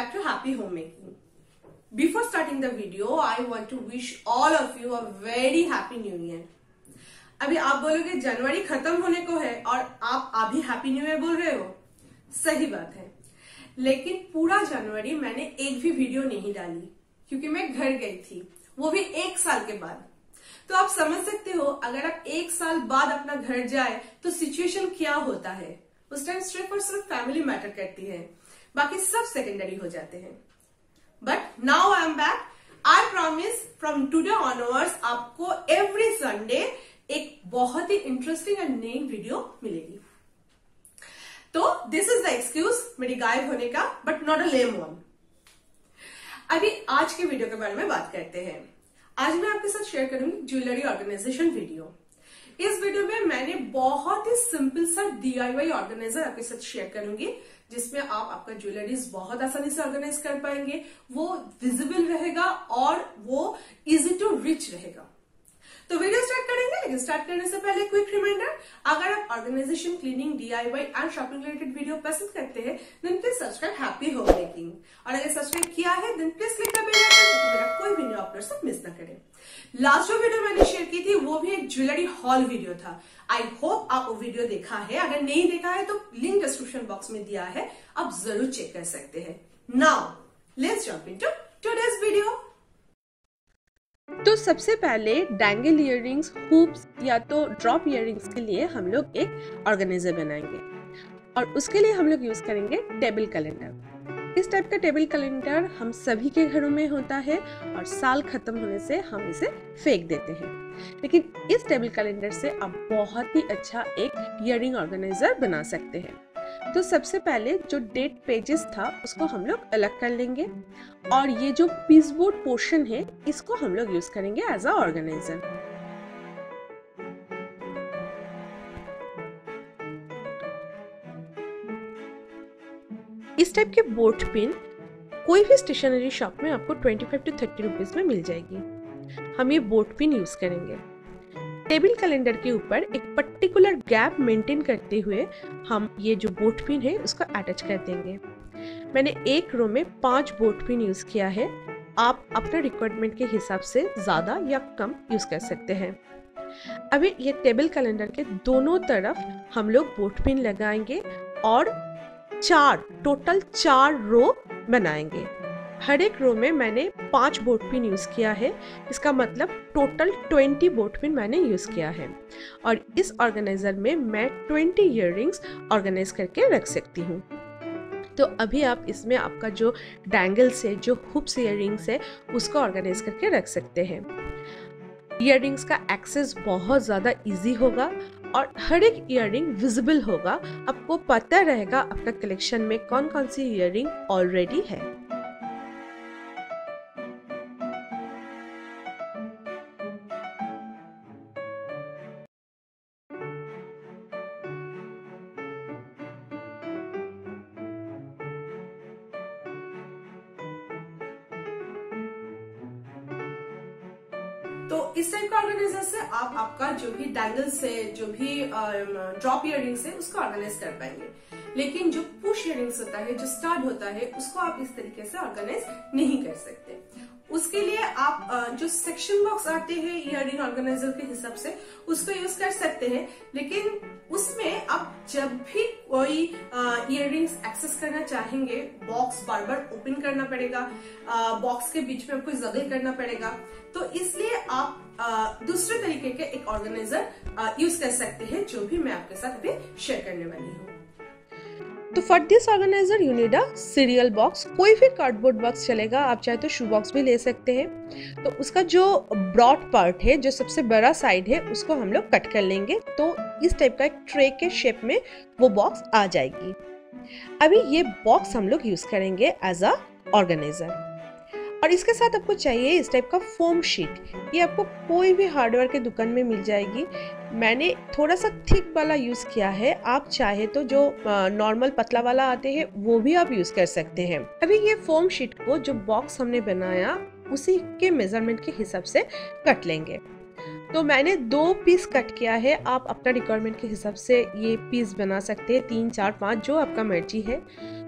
back to Happy Homemaking. Before starting the video, I want to wish all of you a very happy new year. अभी आप बोलोगे जनवरी खत्म होने को है और आप अभी हैप्पी न्यू ईयर बोल रहे हो, सही बात है, लेकिन पूरा जनवरी मैंने एक भी वीडियो नहीं डाली क्योंकि मैं घर गई थी, वो भी एक साल के बाद। तो आप समझ सकते हो अगर आप एक साल बाद अपना घर जाए तो सिचुएशन क्या होता है। उस टाइम सिर्फ और सिर्फ फैमिली मैटर करती है, बाकी सब सेकेंडरी हो जाते हैं। But now I am back. I promise from today onwards आपको एवरी संडे एक बहुत ही इंटरेस्टिंग एंड नई वीडियो मिलेगी। तो दिस इज द एक्सक्यूज मेरी गायब होने का, but not a lame one. अभी आज के वीडियो के बारे में बात करते हैं। आज मैं आपके साथ शेयर करूंगी ज्वेलरी ऑर्गेनाइजेशन वीडियो। इस वीडियो में मैंने बहुत ही सिंपल सा DIY ऑर्गेनाइजर आपके साथ शेयर करूंगी जिसमें आप आपका ज्वेलरीज बहुत आसानी से ऑर्गेनाइज कर पाएंगे, वो विजिबल रहेगा और वो इजी टू रीच रहेगा। तो वीडियो स्टार्ट करेंगे, लेकिन स्टार्ट करने से पहले क्विक रिमाइंडर, अगर आप organisation, cleaning, DIY and shopping related video पसंद करते हैं then please subscribe happy homemaking, और अगर सब्सक्राइब किया है then please click the bell icon ताकि मेरा कोई भी न्यू अपलोड मिस ना करें। लास्ट जो वीडियो मैंने शेयर की थी वो भी एक ज्वेलरी हॉल वीडियो था। आई होप आप वो वीडियो देखा है, अगर नहीं देखा है तो लिंक डिस्क्रिप्शन बॉक्स में दिया है, आप जरूर चेक कर सकते हैं। Now let's jump into today's video. तो सबसे पहले डैंगल इयररिंग्स, हुप्स या तो ड्रॉप इयररिंग्स के लिए हम लोग एक ऑर्गेनाइजर बनाएंगे और उसके लिए हम लोग यूज करेंगे टेबल कैलेंडर। इस टाइप का टेबल कैलेंडर हम सभी के घरों में होता है और साल खत्म होने से हम इसे फेंक देते हैं, लेकिन इस टेबल कैलेंडर से आप बहुत ही अच्छा एक इयररिंग ऑर्गेनाइजर बना सकते हैं। तो सबसे पहले जो डेट पेजेस था उसको हम लोग अलग कर लेंगे और ये जो पीस बोर्ड पोर्शन है इसको हम लोग यूज करेंगे एज अ ऑर्गेनाइजर। इस टाइप के बोर्ड पिन कोई भी स्टेशनरी शॉप में आपको 25 to 30 रुपीज में मिल जाएगी। हम ये बोर्ड पिन यूज करेंगे। टेबल कैलेंडर के ऊपर एक पर्टिकुलर गैप मेंटेन करते हुए हम ये जो बोर्ड पिन है उसको अटैच कर देंगे। मैंने एक रो में 5 बोर्ड पिन यूज़ किया है, आप अपने रिक्वायरमेंट के हिसाब से ज़्यादा या कम यूज़ कर सकते हैं। अभी ये टेबल कैलेंडर के दोनों तरफ हम लोग बोर्ड पिन लगाएंगे और 4 टोटल 4 रो बनाएंगे। हर एक रो में मैंने 5 बोर्ड पिन यूज़ किया है, इसका मतलब टोटल 20 बोर्ड पिन मैंने यूज़ किया है और इस ऑर्गेनाइज़र में मैं 20 इयररिंग्स ऑर्गेनाइज करके रख सकती हूँ। तो अभी आप इसमें आपका जो डैंगल्स है, जो हुप्स इयररिंग्स है उसको ऑर्गेनाइज करके रख सकते हैं। इयररिंग्स का एक्सेस बहुत ज़्यादा ईजी होगा और हर एक इयररिंग विजिबल होगा, आपको पता रहेगा आपका कलेक्शन में कौन कौन सी इयररिंग ऑलरेडी है। तो इस टाइप का ऑर्गेनाइजर से आप आपका जो भी डैंगल्स है, जो भी ड्रॉप इयररिंग्स है उसको ऑर्गेनाइज कर पाएंगे, लेकिन जो पुश इयररिंग्स होता है, जो स्टार्ट होता है, उसको आप इस तरीके से ऑर्गेनाइज नहीं कर सकते। उसके लिए आप जो सेक्शन बॉक्स आते हैं इयररिंग ऑर्गेनाइजर के हिसाब से उसको यूज कर सकते हैं, लेकिन उसमें आप जब भी कोई इयररिंग्स एक्सेस करना चाहेंगे बॉक्स बार बार ओपन करना पड़ेगा, बॉक्स के बीच में आपको जगह करना पड़ेगा। तो इसलिए आप दूसरे तरीके के एक ऑर्गेनाइजर यूज कर सकते हैं जो भी मैं आपके साथ अभी शेयर करने वाली हूँ। तो for this organiser you need a cereal box, कोई भी कार्डबोर्ड बॉक्स चलेगा, आप चाहे तो शू बॉक्स भी ले सकते हैं। तो उसका जो ब्रॉड पार्ट है, जो सबसे बड़ा साइड है, उसको हम लोग कट कर लेंगे तो इस टाइप का एक ट्रे के शेप में वो बॉक्स आ जाएगी। अभी ये बॉक्स हम लोग यूज करेंगे एज अ ऑर्गेनाइजर और इसके साथ आपको चाहिए इस टाइप का फोम शीट। ये आपको कोई भी हार्डवेयर के दुकान में मिल जाएगी। मैंने थोड़ा सा थिक वाला यूज़ किया है, आप चाहे तो जो नॉर्मल पतला वाला आते हैं वो भी आप यूज़ कर सकते हैं। अभी ये फोम शीट को जो बॉक्स हमने बनाया उसी के मेजरमेंट के हिसाब से कट लेंगे तो मैंने 2 पीस कट किया है। आप अपना रिक्वायरमेंट के हिसाब से ये पीस बना सकते हैं, 3 4 5 जो आपका मर्जी है।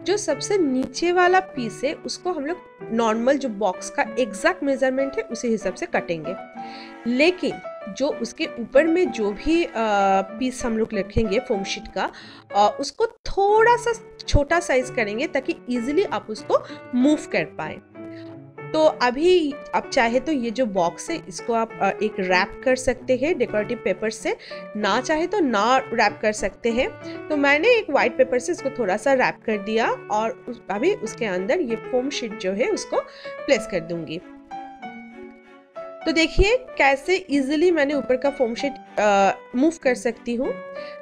जो सबसे नीचे वाला पीस है उसको हम लोग नॉर्मल जो बॉक्स का एग्जैक्ट मेजरमेंट है उसी हिसाब से कटेंगे, लेकिन जो उसके ऊपर में जो भी पीस हम लोग रखेंगे फोम शीट का उसको थोड़ा सा छोटा साइज करेंगे ताकि इजीली आप उसको मूव कर पाए। तो अभी आप चाहे तो ये जो बॉक्स है इसको आप एक रैप कर सकते हैं डेकोरेटिव पेपर से, ना चाहे तो ना रैप कर सकते हैं। तो मैंने एक वाइट पेपर से इसको थोड़ा सा रैप कर दिया और अभी उसके अंदर ये फोम शीट जो है उसको प्लेस कर दूंगी। तो देखिए कैसे इजीली मैंने ऊपर का फोम शीट मूव कर सकती हूँ।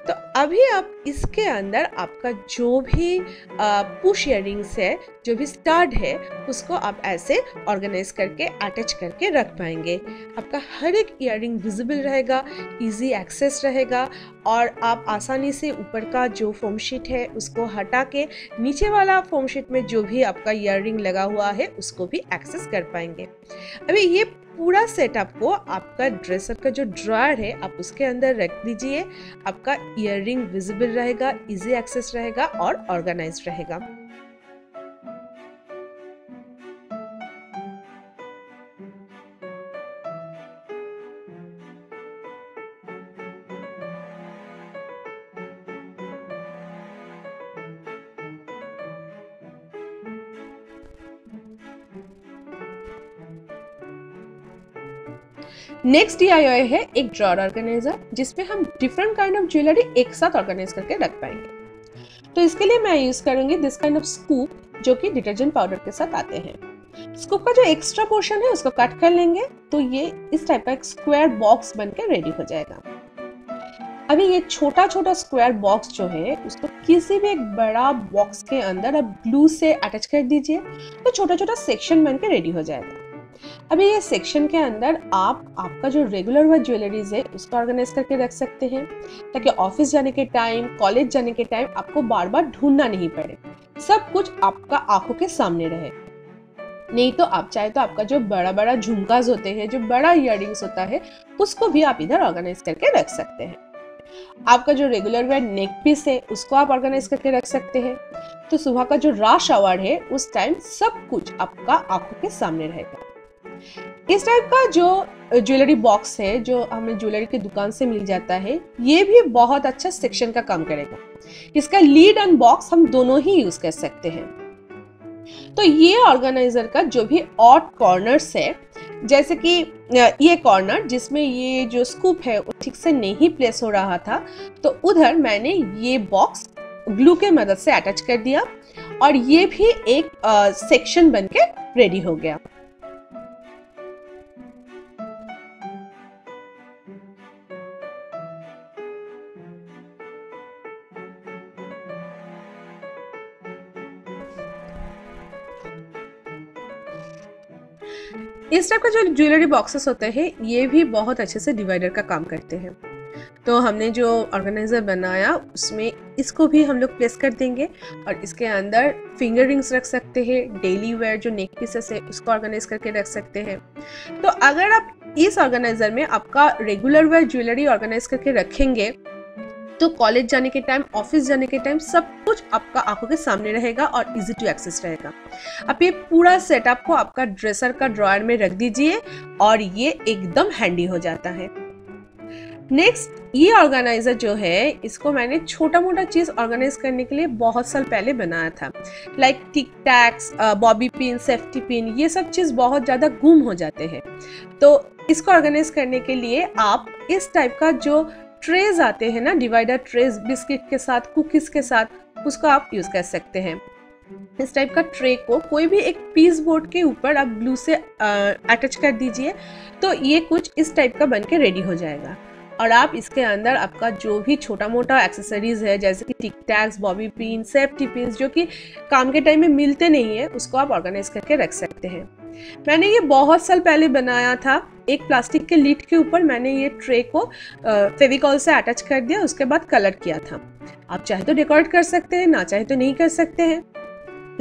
तो अभी आप इसके अंदर आपका जो भी पुश इयररिंग्स है, जो भी स्टार्ट है, उसको आप ऐसे ऑर्गेनाइज करके अटैच करके रख पाएंगे। आपका हर एक इयररिंग विजिबल रहेगा, इजी एक्सेस रहेगा और आप आसानी से ऊपर का जो फोम शीट है उसको हटा के नीचे वाला फोम शीट में जो भी आपका इयररिंग लगा हुआ है उसको भी एक्सेस कर पाएंगे। अभी ये पूरा सेटअप को आपका ड्रेसर का जो ड्रायर है आप उसके अंदर रख दीजिए। आपका इयररिंग विजिबल रहेगा, इजी एक्सेस रहेगा और ऑर्गेनाइज रहेगा। नेक्स्ट DIY है एक ड्रॉअर ऑर्गेनाइजर, जिसमें हम डिफरेंट काइंड ऑफ ज्वेलरी एक साथ ऑर्गेनाइज करके रख पाएंगे। तो इसके लिए मैं यूज करूंगी दिस काइंड ऑफ स्कूप, जो कि डिटर्जेंट पाउडर के साथ आते हैं। स्कूप का जो एक्स्ट्रा पोर्शन है उसको कट कर लेंगे तो ये इस टाइप का एक स्क्वायर बॉक्स बनकर रेडी हो जाएगा। अभी ये छोटा छोटा स्क्वायर बॉक्स जो है उसको किसी भी एक बड़ा बॉक्स के अंदर आप ग्लू से अटैच कर दीजिए तो छोटा छोटा सेक्शन बनकर रेडी हो जाएगा। अभी ये सेक्शन के अंदर आप आपका जो रेगुलर वर्क ज्वेलरीज है उसको ऑर्गेनाइज करके रख सकते हैं ताकि ऑफिस जाने के टाइम, कॉलेज जाने के टाइम आपको बार बार ढूंढना नहीं पड़े, सब कुछ आपका आंखों के सामने रहे। नहीं तो आप चाहे तो आपका जो बड़ा बड़ा झुमकाज होते हैं, जो बड़ा इयररिंग्स होता है, उसको भी आप इधर ऑर्गेनाइज करके रख सकते हैं। आपका जो रेगुलर वेयर नेक पीस है उसको आप ऑर्गेनाइज करके रख सकते हैं। तो सुबह का जो रश आवर है उस टाइम सब कुछ आपका आंखों के सामने रहेगा। इस टाइप का जो ज्वेलरी बॉक्स है जो हमें ज्वेलरी की दुकान से मिल जाता है, ये भी बहुत अच्छा सेक्शन का काम करेगा। इसका लीड एंड बॉक्स हम दोनों ही यूज कर सकते हैं। तो ये ऑर्गेनाइजर का जो भी ऑड कॉर्नर्स है, जैसे कि ये कॉर्नर जिसमें ये जो स्कूप है वो ठीक से नहीं प्लेस हो रहा था, तो उधर मैंने ये बॉक्स ग्लू के मदद से अटैच कर दिया और ये भी एक सेक्शन बनकर रेडी हो गया। इस टाइप का जो ज्वेलरी बॉक्सेस होते हैं ये भी बहुत अच्छे से डिवाइडर का काम करते हैं। तो हमने जो ऑर्गेनाइजर बनाया उसमें इसको भी हम लोग प्लेस कर देंगे और इसके अंदर फिंगर रिंग्स रख सकते हैं, डेली वेयर जो नेक पीसेस है उसको ऑर्गेनाइज करके रख सकते हैं। तो अगर आप इस ऑर्गेनाइजर में आपका रेगुलर वेयर ज्वेलरी ऑर्गेनाइज करके रखेंगे तो कॉलेज जाने के टाइम, ऑफिस जाने के टाइम सब कुछ आपका आंखों के सामने रहेगा और इजी टू एक्सेस रहेगा। आप ये पूरा सेटअप को आपका ड्रेसर का ड्रॉयर में रख दीजिए और ये एकदम हैंडी हो जाता है। नेक्स्ट ये ऑर्गेनाइजर जो है इसको मैंने छोटा मोटा चीज़ ऑर्गेनाइज करने के लिए बहुत साल पहले बनाया था, like tic tacs, bobby pin, safety pin, ये सब चीज़ बहुत ज़्यादा गुम हो जाते हैं। तो इसको ऑर्गेनाइज करने के लिए आप इस टाइप का जो ट्रेज आते हैं ना, डिवाइडर ट्रेज, बिस्किट के साथ, कुकीज के साथ, उसको आप यूज कर सकते हैं। इस टाइप का ट्रे को कोई भी एक पीस बोर्ड के ऊपर आप ग्लू से अटैच कर दीजिए तो ये कुछ इस टाइप का बनके रेडी हो जाएगा। और आप इसके अंदर आपका जो भी छोटा मोटा एक्सेसरीज है जैसे कि tic tacs, bobby pin, safety pin, जो कि काम के टाइम में मिलते नहीं है, उसको आप ऑर्गेनाइज करके रख सकते हैं। मैंने ये बहुत साल पहले बनाया था। एक प्लास्टिक के लीड के ऊपर मैंने ये ट्रे को फेविकॉल से अटैच कर दिया, उसके बाद कलर किया था। आप चाहे तो डेकोरेट कर सकते हैं, ना चाहे तो नहीं कर सकते हैं।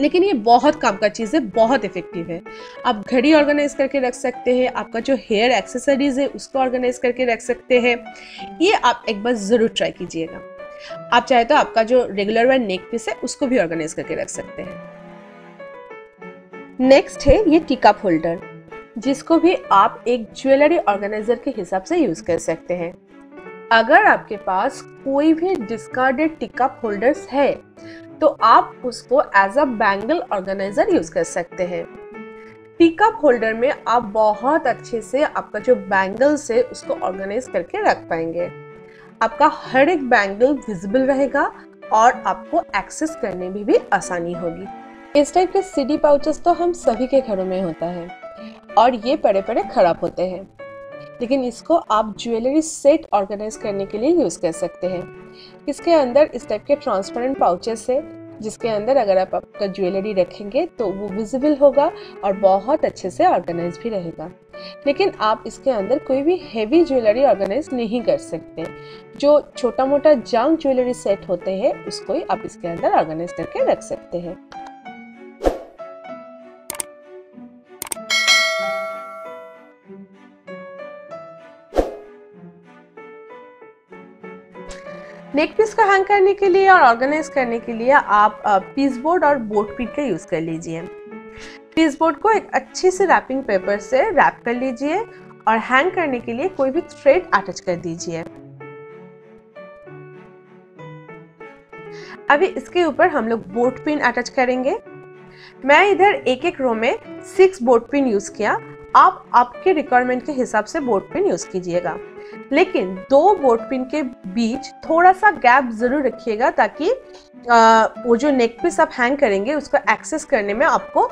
लेकिन ये बहुत काम का चीज़ है, बहुत इफेक्टिव है। आप घड़ी ऑर्गेनाइज करके रख सकते हैं, आपका जो हेयर एक्सेसरीज है उसको ऑर्गेनाइज करके रख सकते हैं। ये आप एक बार ज़रूर ट्राई कीजिएगा। आप चाहे तो आपका जो रेगुलर वेयर नेक पीस है उसको भी ऑर्गेनाइज करके रख सकते हैं। नेक्स्ट है ये टी कप होल्डर, जिसको भी आप एक ज्वेलरी ऑर्गेनाइजर के हिसाब से यूज कर सकते हैं। अगर आपके पास कोई भी डिस्कार्डेड टी कप होल्डर्स है तो आप उसको as a bangle organiser use कर सकते हैं। टी कप होल्डर में आप बहुत अच्छे से आपका जो बैंगल्स है उसको ऑर्गेनाइज करके रख पाएंगे। आपका हर एक बैंगल विजिबल रहेगा और आपको एक्सेस करने में भी आसानी होगी। इस टाइप के सीडी पाउचेस तो हम सभी के घरों में होता है और ये बड़े बड़े खराब होते हैं, लेकिन इसको आप ज्वेलरी सेट ऑर्गेनाइज करने के लिए यूज़ कर सकते हैं। इसके अंदर इस टाइप के ट्रांसपेरेंट पाउचेस है, जिसके अंदर अगर आप आपका ज्वेलरी रखेंगे तो वो विजिबल होगा और बहुत अच्छे से ऑर्गेनाइज भी रहेगा। लेकिन आप इसके अंदर कोई भी हेवी ज्वेलरी ऑर्गेनाइज नहीं कर सकते। जो छोटा मोटा जंक ज्वेलरी सेट होते हैं उसको ही आप इसके अंदर ऑर्गेनाइज करके रख सकते हैं। नेक पीस को हैंग करने के लिए और ऑर्गेनाइज करने के लिए आप पीस बोर्ड और बोर्ड पीट का यूज़ कर लीजिए। पीस बोर्ड को एक अच्छे से रैपिंग पेपर से रैप कर लीजिए और हैंग करने के लिए कोई भी थ्रेड अटैच कर दीजिए। अभी इसके ऊपर हम लोग बोर्ड पिन अटैच करेंगे। मैं इधर एक एक रो में 6 बोर्ड पिन यूज़ किया। आप आपके रिक्वायरमेंट के हिसाब से बोर्ड पिन यूज़ कीजिएगा, लेकिन 2 बोर्ड पिन के बीच थोड़ा सा गैप जरूर रखिएगा ताकि वो जो नेक पीस आप हैंग करेंगे उसको एक्सेस करने में आपको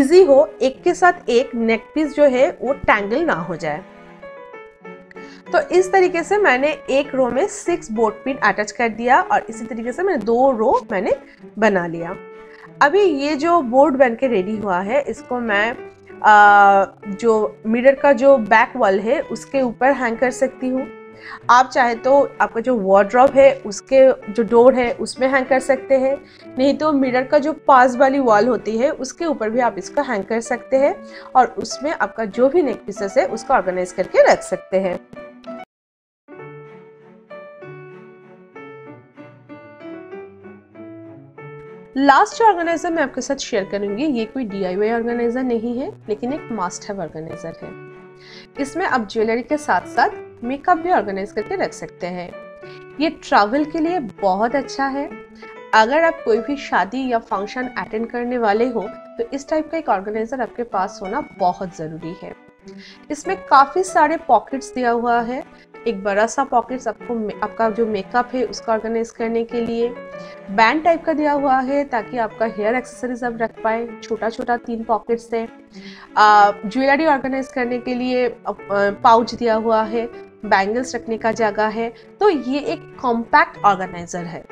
इजी हो। एक के साथ एक नेक पीस जो है वो टैंगल ना हो जाए। तो इस तरीके से मैंने एक रो में 6 बोर्ड पिन अटैच कर दिया और इसी तरीके से मैंने 2 रो मैंने बना लिया। अभी ये जो बोर्ड बन के रेडी हुआ है इसको मैं जो मिरर का जो बैक वॉल है उसके ऊपर हैंग कर सकती हूँ। आप चाहे तो आपका जो वार्डरोब है उसके जो डोर है उसमें हैंग कर सकते हैं, नहीं तो मिरर का जो पास वाली वॉल होती है उसके ऊपर भी आप इसको हैंग कर सकते हैं और उसमें आपका जो भी नेक पीसेस है उसको ऑर्गेनाइज करके रख सकते हैं। लास्ट जो ऑर्गेनाइजर मैं आपके साथ शेयर करूंगी ये कोई DIY ऑर्गेनाइजर नहीं है, लेकिन एक मस्ट हैव ऑर्गेनाइजर है। इसमें आप ज्वेलरी के साथ साथ मेकअप भी ऑर्गेनाइज करके रख सकते हैं। ये ट्रैवल के लिए बहुत अच्छा है। अगर आप कोई भी शादी या फंक्शन अटेंड करने वाले हो तो इस टाइप का एक ऑर्गेनाइजर आपके पास होना बहुत ज़रूरी है। इसमें काफ़ी सारे पॉकेट्स दिया हुआ है। एक बड़ा सा पॉकेट्स आपको आपका जो मेकअप है उसका ऑर्गेनाइज करने के लिए, बैंड टाइप का दिया हुआ है ताकि आपका हेयर एक्सेसरीज आप रख पाए। छोटा छोटा 3 पॉकेट्स है। ज्वेलरी ऑर्गेनाइज करने के लिए पाउच दिया हुआ है, बैंगल्स रखने का जगह है। तो ये एक कॉम्पैक्ट ऑर्गेनाइजर है।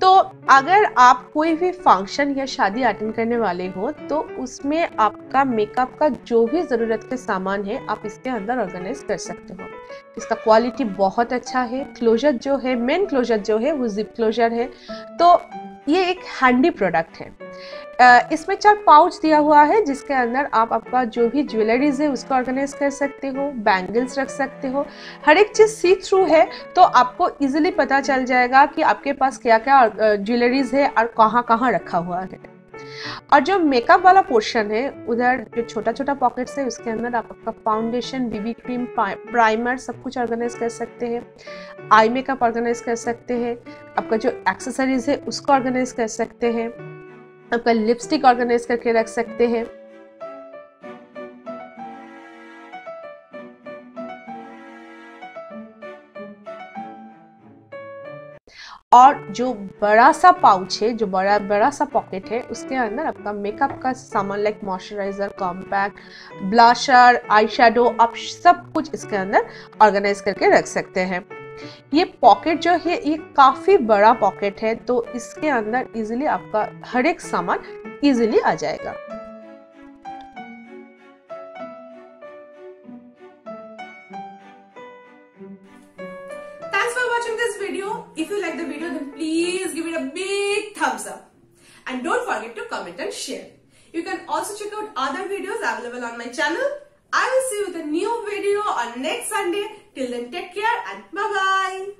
तो अगर आप कोई भी फंक्शन या शादी अटेंड करने वाले हो तो उसमें आपका मेकअप का जो भी ज़रूरत के सामान है आप इसके अंदर ऑर्गेनाइज कर सकते हो। इसका क्वालिटी बहुत अच्छा है। क्लोजर जो है, मेन क्लोजर जो है वो जिप क्लोजर है, तो ये एक हैंडी प्रोडक्ट है। इसमें 4 पाउच दिया हुआ है जिसके अंदर आप आपका जो भी ज्वेलरीज है उसको ऑर्गेनाइज कर सकते हो, बैंगल्स रख सकते हो। हर एक चीज़ सी थ्रू है तो आपको इजीली पता चल जाएगा कि आपके पास क्या क्या ज्वेलरीज है और कहाँ कहाँ रखा हुआ है। और जो मेकअप वाला पोर्शन है उधर जो छोटा छोटा पॉकेट्स है उसके अंदर आप आपका फाउंडेशन, बीबी क्रीम, प्राइमर सब कुछ ऑर्गेनाइज कर सकते हैं। आई मेकअप ऑर्गेनाइज कर सकते हैं। आपका जो एक्सेसरीज है उसको ऑर्गेनाइज कर सकते हैं। आपका लिपस्टिक ऑर्गेनाइज करके रख सकते हैं। और जो बड़ा सा पाउच है, जो बड़ा सा पॉकेट है उसके अंदर आपका मेकअप का सामान like moisturiser, compact, blusher, eyeshadow आप सब कुछ इसके अंदर ऑर्गेनाइज करके रख सकते हैं। ये पॉकेट जो है ये काफ़ी बड़ा पॉकेट है तो इसके अंदर इजीली आपका हर एक सामान इजीली आ जाएगा। Watching this video. If you like the video, then please give it a big thumbs up. and don't forget to comment and share. You can also check out other videos available on my channel. I will see you with a new video on next Sunday. Till then, take care and bye-bye.